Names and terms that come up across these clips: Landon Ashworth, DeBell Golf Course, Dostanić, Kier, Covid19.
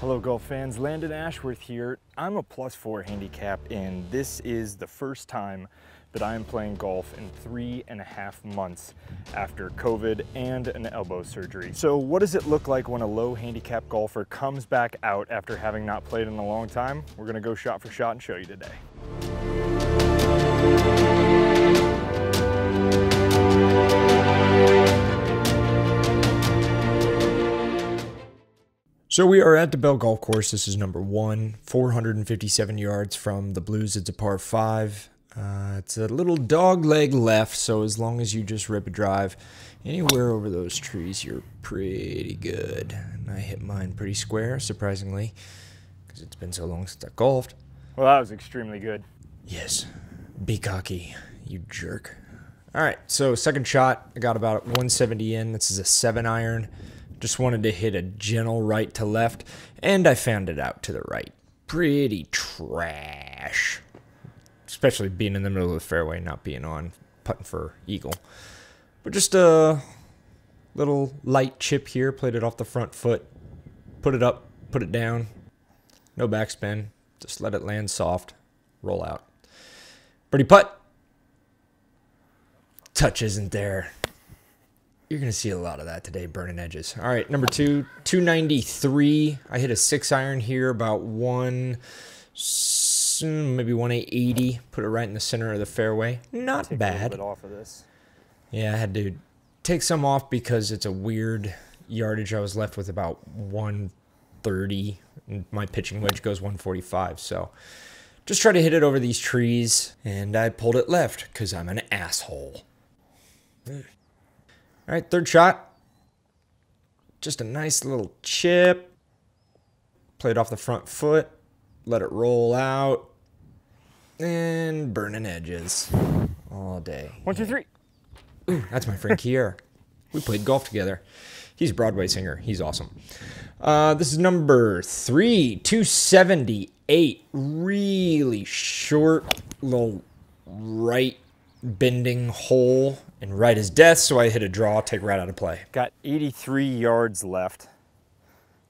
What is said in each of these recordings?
Hello golf fans, Landon Ashworth here. I'm a +4 handicap and this is the first time that I'm playing golf in 3.5 months after COVID and an elbow surgery. So what does it look like when a low handicap golfer comes back out after having not played in a long time? We're gonna go shot for shot and show you today. So we are at DeBell Golf Course. This is number one, 457 yards from the blues. It's a par 5. It's a little dog leg left, so as long as you just rip a drive anywhere over those trees, you're pretty good. And I hit mine pretty square, surprisingly, because it's been so long since I golfed. Well, that was extremely good. Yes. Be cocky, you jerk. All right, so second shot, I got about 170 in. This is a 7-iron. Just wanted to hit a gentle right to left, and I found it out to the right. Pretty trash. Especially being in the middle of the fairway, not being on, putting for eagle. But just a little light chip here, played it off the front foot, put it up, put it down. No backspin, just let it land soft, roll out. Pretty putt. Touch isn't there. You're going to see a lot of that today, burning edges. All right, number two, 293. I hit a 6-iron here, about maybe 180. Put it right in the center of the fairway. Not bad. Off of this. Yeah, I had to take some off because it's a weird yardage. I was left with about 130. And my pitching wedge goes 145, so just try to hit it over these trees. And I pulled it left because I'm an asshole. All right, third shot. Just a nice little chip. Played off the front foot. Let it roll out. And burning edges all day. 1, 2, 3. Ooh, that's my friend Kier. We played golf together. He's a Broadway singer. He's awesome. This is number 3, 278. Really short little right bending hole, and right is death, so I hit a draw, take right out of play. Got 83 yards left,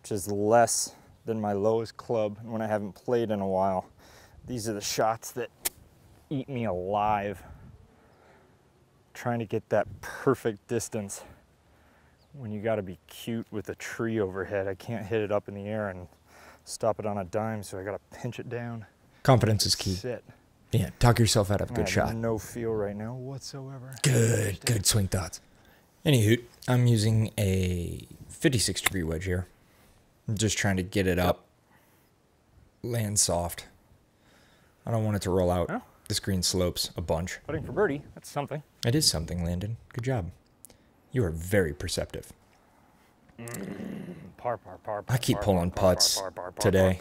which is less than my lowest club when I haven't played in a while. These are the shots that eat me alive. Trying to get that perfect distance when you gotta be cute with a tree overhead. I can't hit it up in the air and stop it on a dime, so I gotta pinch it down. Confidence is key. Sit. Yeah, talk yourself out of a good shot. No feel right now whatsoever. Good, good swing thoughts. Anywho, I'm using a 56-degree wedge here. I'm just trying to get it up, land soft. I don't want it to roll out. Oh. This green slopes a bunch. Putting for birdie, that's something. It is something, Landon. Good job. You are very perceptive. Par. I keep pulling putts today.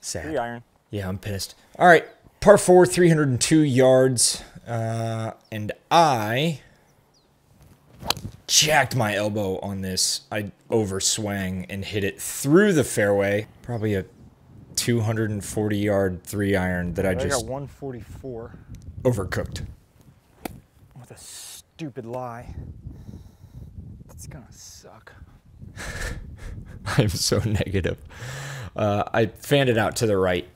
Sad. 3-iron. Yeah, I'm pissed. All right. Par 4, 302 yards, and I jacked my elbow on this. I overswang and hit it through the fairway. Probably a 240-yard 3-iron that I just got 144. Overcooked. With a stupid lie. That's gonna suck. I'm so negative. I fanned it out to the right.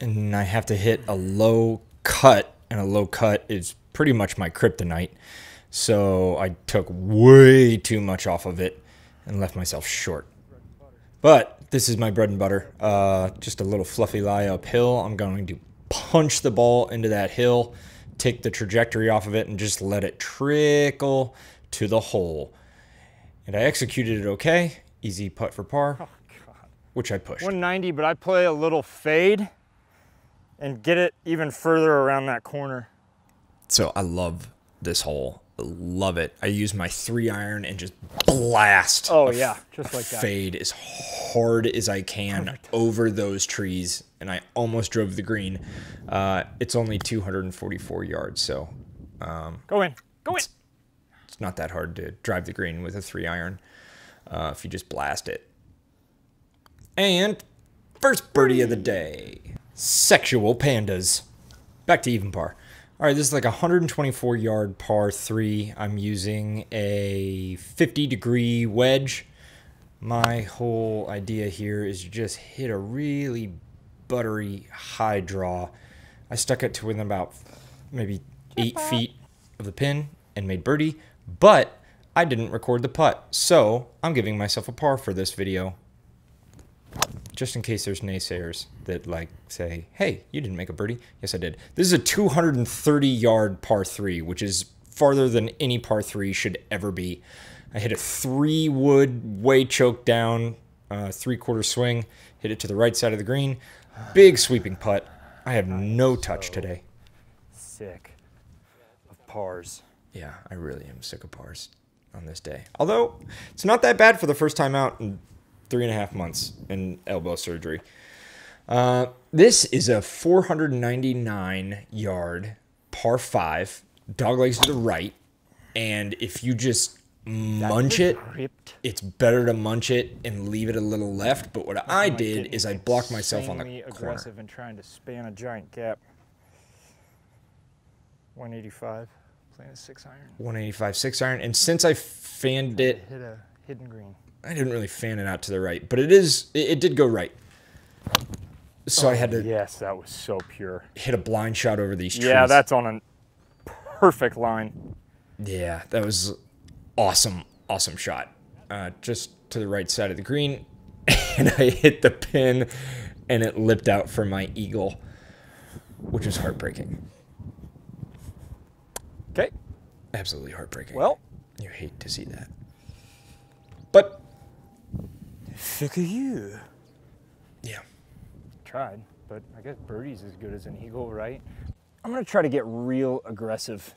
And I have to hit a low cut, and a low cut is pretty much my kryptonite. So I took way too much off of it and left myself short. But this is my bread and butter. Just a little fluffy lie uphill. I'm going to punch the ball into that hill, take the trajectory off of it, and just let it trickle to the hole. And I executed it okay. Easy putt for par, oh, God. Which I pushed. 190, but I play a little fade and get it even further around that corner. So I love this hole. I love it. I use my 3-iron and just blast. Oh, yeah, just like that. Fade as hard as I can over those trees, and I almost drove the green. It's only 244 yards, so... Go in. It's not that hard to drive the green with a 3-iron if you just blast it. And first birdie of the day. Sexual pandas. Back to even par. All right, this is like a 124-yard par 3. I'm using a 50-degree wedge. My whole idea here is you just hit a really buttery high draw. I stuck it to within about maybe 8 feet of the pin and made birdie, but I didn't record the putt, so I'm giving myself a par for this video. Just in case there's naysayers that like say, hey, you didn't make a birdie. Yes, I did. This is a 230-yard par 3, which is farther than any par 3 should ever be. I hit a 3-wood, way choked down, 3/4 swing, hit it to the right side of the green. Big sweeping putt. I have no touch today. Sick of pars. Yeah, I really am sick of pars on this day. Although, it's not that bad for the first time out in 3.5 months in elbow surgery. This is a 499-yard par 5, dog legs to the right, and if you just munch it, it's better to munch it and leave it a little left. But what I did is I blocked myself on the corner. Aggressive and trying to span a giant gap. 185, playing a 6-iron. 185 6-iron, and since I fanned it, hit a hidden green. I didn't really fan it out to the right, but it did go right. So I had to. Yes, that was so pure. Hit a blind shot over these trees. Yeah, that's on a perfect line. Yeah, that was awesome, awesome shot. Just to the right side of the green, and I hit the pin, and it lipped out for my eagle, which was heartbreaking. Okay. Absolutely heartbreaking. Well, you hate to see that, but. Sick of you. Yeah. Tried, but I guess birdie's as good as an eagle, right? I'm gonna try to get real aggressive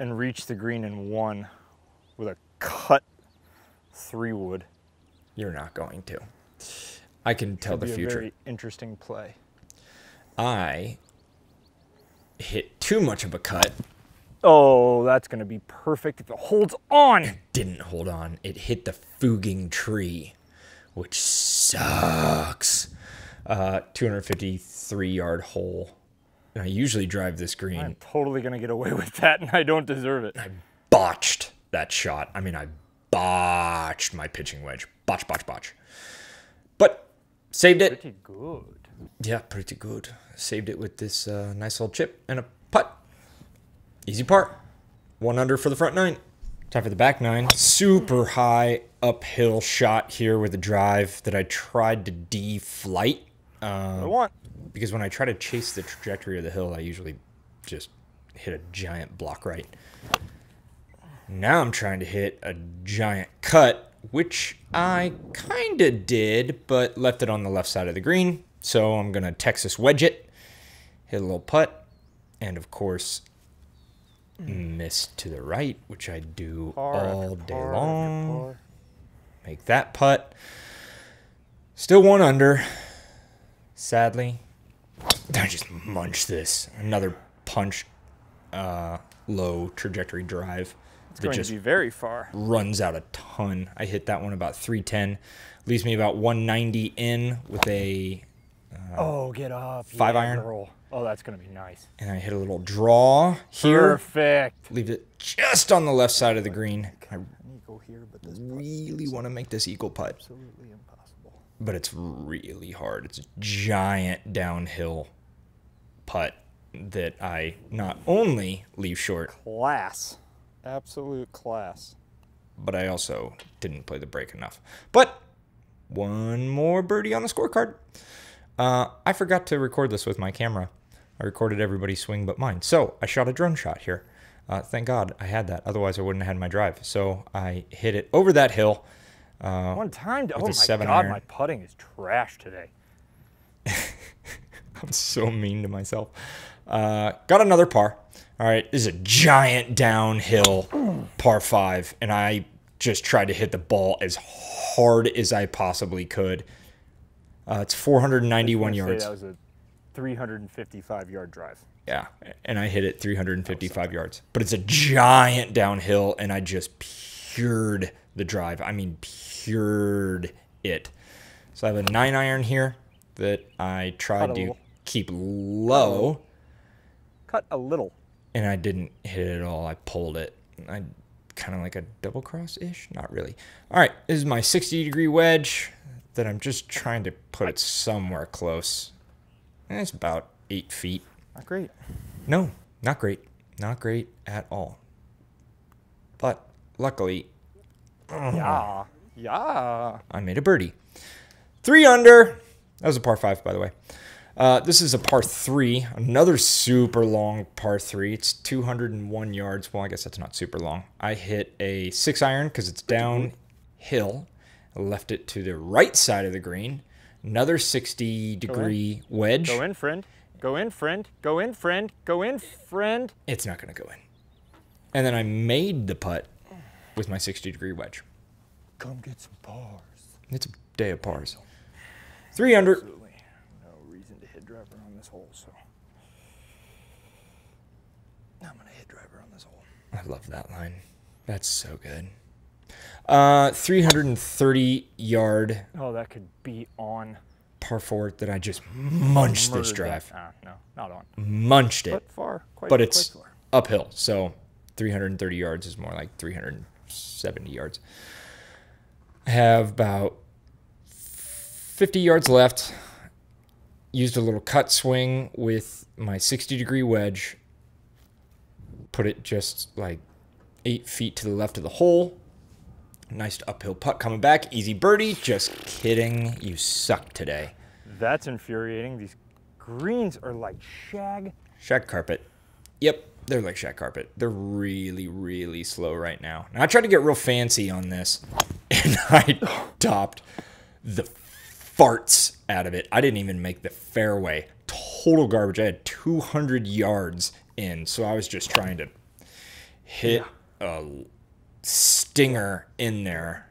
and reach the green in one with a cut 3-wood. You're not going to. I can tell the future. It'll be a very interesting play. I hit too much of a cut. Oh, that's going to be perfect if it holds on. It didn't hold on. It hit the fooging tree, which sucks. 253-yard hole. And I usually drive this green. I'm totally going to get away with that, and I don't deserve it. I botched that shot. I mean, I botched my pitching wedge. Botch, botch, botch. But saved it. Pretty good. Yeah, pretty good. Saved it with this nice little chip and a putt. Easy par. 1 under for the front 9. Time for the back 9. Super high uphill shot here with a drive that I tried to deflight. Because when I try to chase the trajectory of the hill, I usually just hit a giant block right. Now I'm trying to hit a giant cut, which I kind of did, but left it on the left side of the green. So I'm going to Texas wedge it, hit a little putt, and of course, miss to the right, which I do all day long. Make that putt. Still 1 under. Sadly, I just munched this. Another punch, low trajectory drive. It's going to be very far. Runs out a ton. I hit that one about 310. Leaves me about 190 in with a 5-iron. Girl. Oh, that's going to be nice. And I hit a little draw here. Perfect. Leave it just on the left side of the green. I really want to make this eagle putt. Absolutely impossible. But it's really hard. It's a giant downhill putt that I not only leave short. Class. Absolute class. But I also didn't play the break enough. But one more birdie on the scorecard. I forgot to record this with my camera. I recorded everybody's swing but mine. So I shot a drone shot here. Thank God I had that. Otherwise, I wouldn't have had my drive. So I hit it over that hill. One time. Oh, my God, my putting is trash today. I'm so mean to myself. Got another par. All right. This is a giant downhill par 5. And I just tried to hit the ball as hard as I possibly could. It's 491 yards. That was a 355-yard drive. Yeah, and I hit it 355 yards. But it's a giant downhill, and I just pured the drive. I mean, pured it. So I have a 9-iron here that I tried to keep low. Cut a little. And I didn't hit it at all. I pulled it. I kind of like a double cross-ish. Not really. All right, this is my 60-degree wedge that I'm just trying to put it somewhere close. And it's about 8 feet. Not great. No, not great. Not great at all. But luckily, yeah, yeah, I made a birdie. 3 under. That was a par 5, by the way. This is a par 3, another super long par 3. It's 201 yards. Well, I guess that's not super long. I hit a 6 iron because it's downhill. I left it to the right side of the green. Another 60-degree wedge. Go in, friend. Go in, friend. Go in, friend. Go in, friend. It's not going to go in. And then I made the putt with my 60-degree wedge. Come get some pars. It's a day of pars. 3 under. Absolutely. No reason to hit driver on this hole, so I'm going to hit driver on this hole. I love that line. That's so good. 330-yard. Oh, that could be on. Par 4 that I just munched this drive. No, not on. Munched it. But far. But it's uphill, so 330 yards is more like 370 yards. I have about 50 yards left. Used a little cut swing with my 60-degree wedge. Put it just like 8 feet to the left of the hole. Nice uphill putt coming back. Easy birdie. Just kidding. You suck today. That's infuriating. These greens are like shag. Shag carpet. Yep. They're like shag carpet. They're really, really slow right now. Now, I tried to get real fancy on this, and I topped the farts out of it. I didn't even make the fairway. Total garbage. I had 200 yards in, so I was just trying to hit a stinger in there,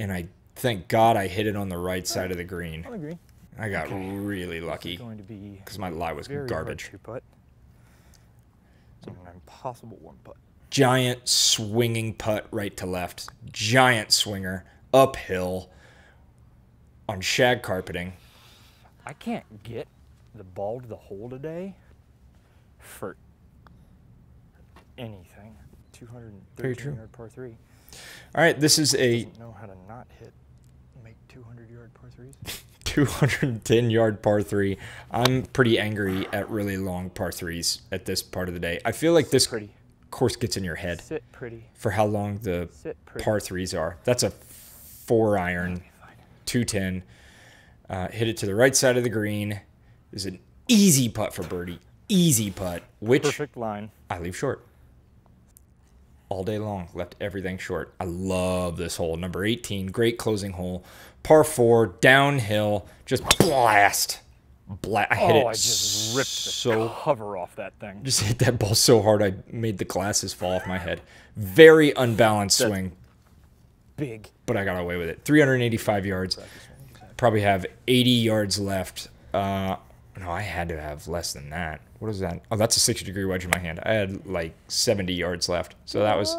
and I thank God I hit it on the right side of the green. I agree. I got really lucky because my lie was garbage. It's an impossible one putt. Giant swinging putt right to left. Giant swinger uphill on shag carpeting. I can't get the ball to the hole today for anything. 213 yard par 3. All right, this is a. Doesn't know how to not hit. Make 200-yard par 3s. 210-yard par 3. I'm pretty angry at really long par 3s at this part of the day. I feel like this course gets in your head. Sit pretty. For how long the par 3s are. That's a 4 iron, 210. Hit it to the right side of the green. This is an easy putt for birdie. Easy putt, which perfect line. I leave short. All day long, left everything short. I love this hole. Number 18, great closing hole. Par 4, downhill, just blast. I hit it. I just ripped the cover off that thing. Just hit that ball so hard I made the glasses fall off my head. Very unbalanced swing. Big. But I got away with it. 385 yards. Probably have 80 yards left. No, I had to have less than that. What is that? Oh, that's a 60-degree wedge in my hand. I had like 70 yards left. So that was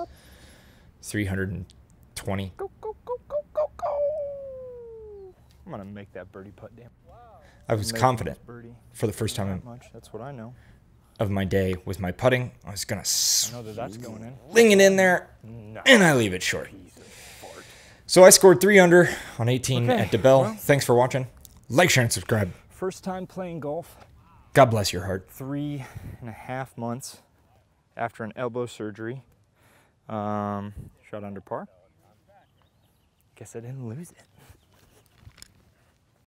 320. Go, go, go, go, go, go. I'm going to make that birdie putt, damn. Wow. I was confident for the first time of my day with my putting. I was going to sling it in there, and I leave it short. So I scored 3 under on 18 at DeBell. Well, thanks for watching. Like, share, and subscribe. First time playing golf. God bless your heart. 3.5 months after an elbow surgery. Shot under par. Guess I didn't lose it.